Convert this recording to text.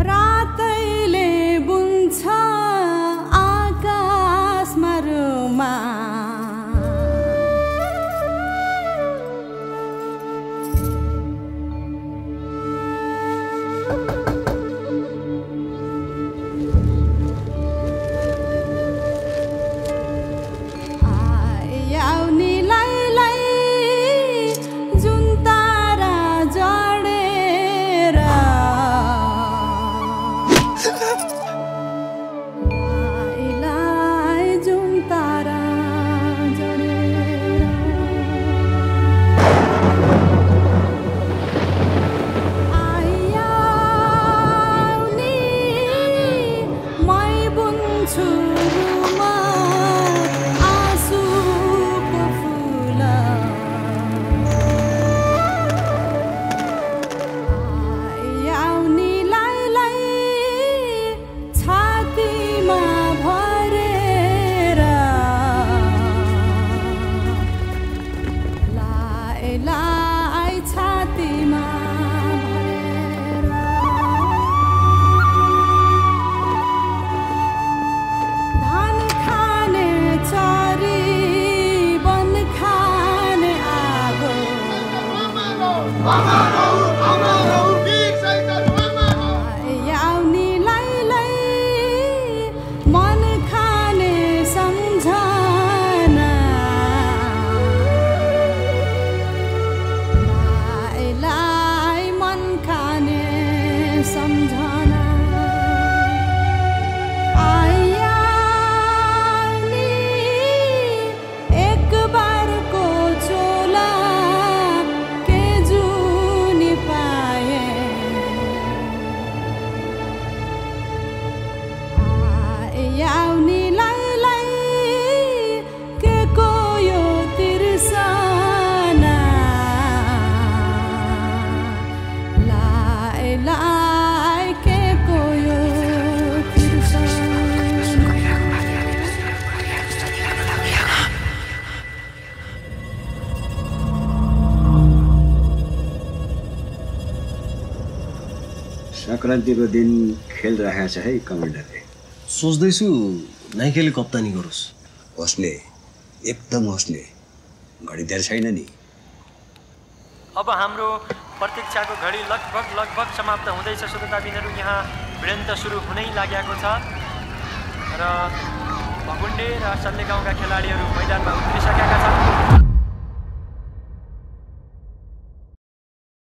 रातैले बुन्छ आकाश मरुमा संक्रांति को दिन खेल रहा है कमांडर ने सोच्दै छु नै खेली कप्तानी गरोस् होस्ने एकदम होस्ने घड़ी देर छैन नि। अब हाम्रो प्रतीक्षा को घड़ी लगभग समाप्त हुँदैछ। श्रोताबिनहरु यहाँ भिडन्त सुरु हुनै लागेको छ र भगुण्डे र सल्ले गाउँका खेलाडीहरु मैदानमा उत्रिसकेका छन्।